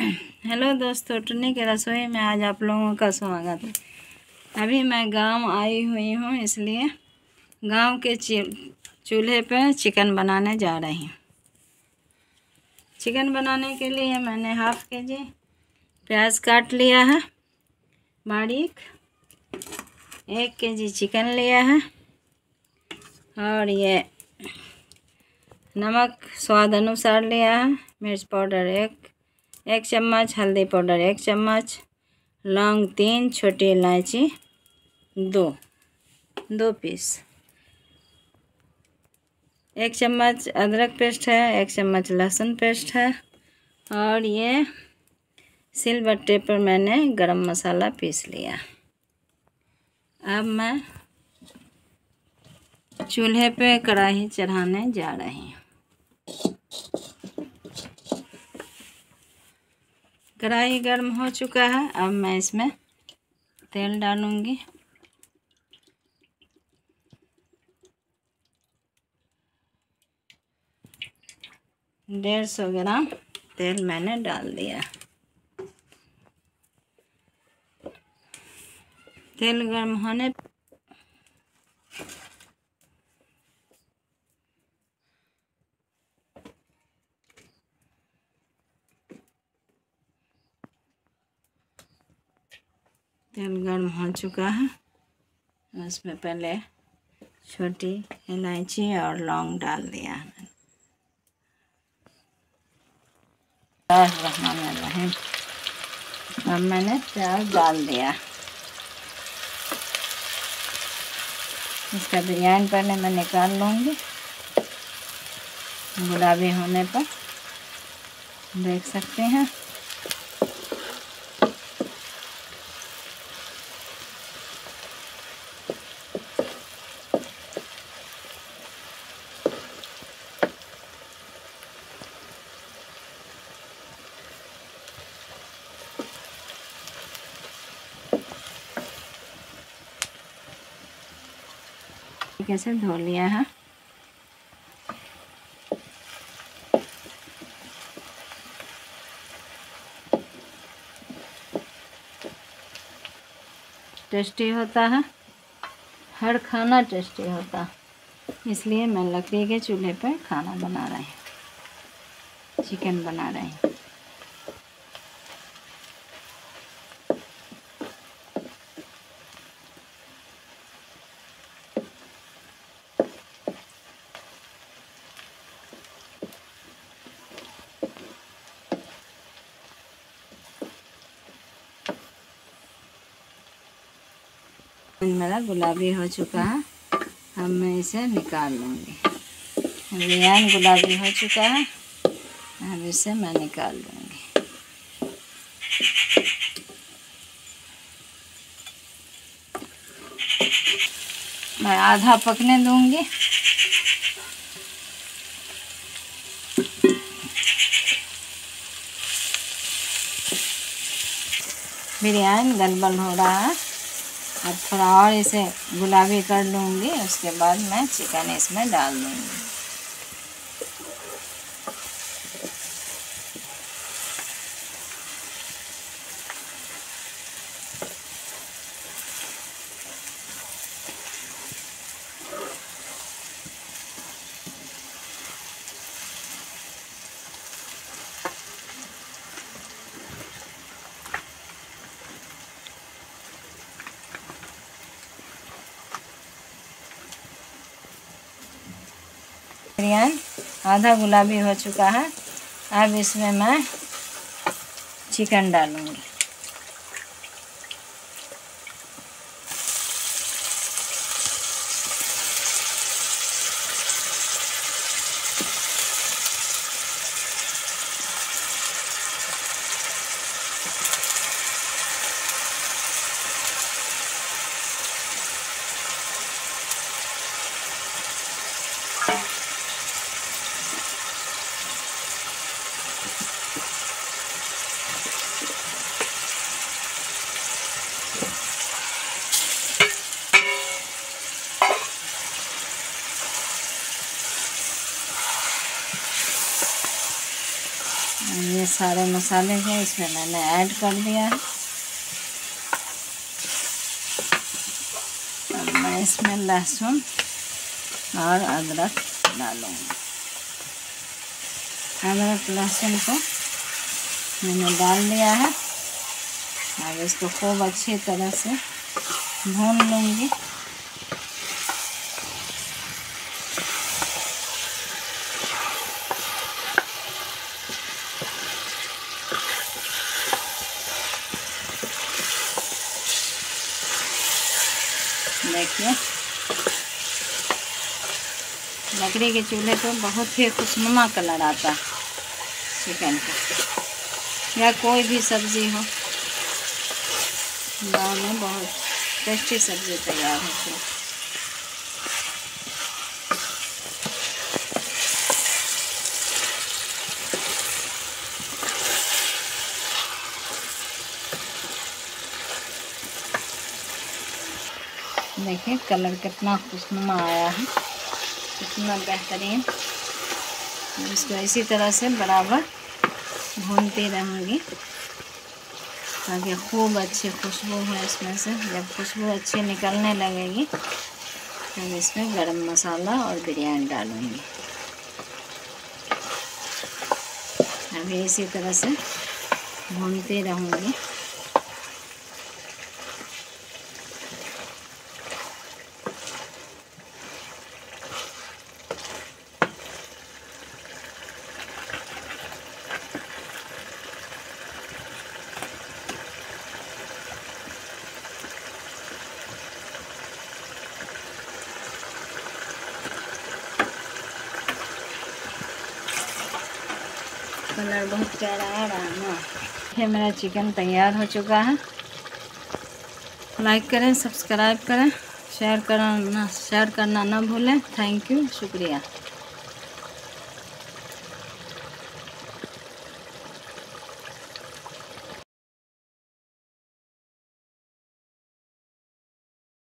Hello दोस्तों, टुन्नी के रसोई में आज आप लोगों का स्वागत है। अभी मैं गांव आई हुई हूं, इसलिए गांव के चूल्हे पर चिकन बनाने जा रही हूं। चिकन बनाने के लिए मैंने हाफ केजी प्याज काट लिया है बारीक, 1 केजी चिकन लिया है और ये नमक स्वाद अनुसार लिया है, मिर्च पाउडर एक चम्मच, हल्दी पाउडर 1 चम्मच, लौंग 3, छोटी इलायची 2 पीस, 1 चम्मच अदरक पेस्ट है, 1 चम्मच लहसुन पेस्ट है और ये सिल बट्टे पर मैंने गरम मसाला पीस लिया। अब मैं चूल्हे पे कढ़ाई चढ़ाने जा रही हूँ। कढ़ाई गर्म हो चुका है, अब मैं इसमें तेल डालूंगी। डेढ़ 150 ग्राम तेल मैंने डाल दिया। तेल गर्म होने तेल गर्म हो चुका है, उसमें पहले छोटी इलायची और लौंग डाल दिया है। अब मैंने प्याज डाल दिया। इसका बिरयानी पहले मैं निकाल लूँगी। गुलाबी होने पर देख सकते हैं। कैसे धो लिया है। टेस्टी होता है, हर खाना टेस्टी होता है, इसलिए मैं लकड़ी के चूल्हे पर खाना बना रही हूँ, चिकन बना रही हूँ। मेरा गुलाबी हो चुका है, अब मैं इसे निकाल लूँगी। बिरयानी गुलाबी हो चुका है, अब इसे मैं निकाल लूँगी। मैं आधा पकने दूँगी। बिरयानी गड़बड़ हो रहा है, अब थोड़ा और इसे गुलाबी कर लूँगी, उसके बाद मैं चिकन इसमें डाल दूँगी। बिरयानी आधा गुलाबी हो चुका है, अब इसमें मैं चिकन डालूंगी। सारे मसाले हैं इसमें मैंने ऐड कर दिया है। अब मैं इसमें लहसुन और अदरक डालूँगी। अदरक लहसुन को मैंने डाल दिया है। अब इसको खूब अच्छी तरह से भून लूँगी। देखिए, लकड़ी के चूल्हे पर बहुत ही खुशनुमा कलर आता है चिकन का, या कोई भी सब्ज़ी हो, गाँव में बहुत टेस्टी सब्ज़ी तैयार होती है। देखिए कलर कितना खुशनुमा आया है, कितना बेहतरीन। इसको इसी तरह से बराबर भूनती रहूँगी ताकि खूब अच्छी खुशबू है। इसमें से जब खुशबू अच्छी निकलने लगेगी तब इसमें गरम मसाला और बिरयानी डालूँगी। अभी इसी तरह से भूनती रहूँगी। कलर बहुत प्यारा आ रहा है ना। ये मेरा चिकन तैयार हो चुका है। लाइक करें, सब्सक्राइब करें, शेयर करना ना भूलें। थैंक यू, शुक्रिया।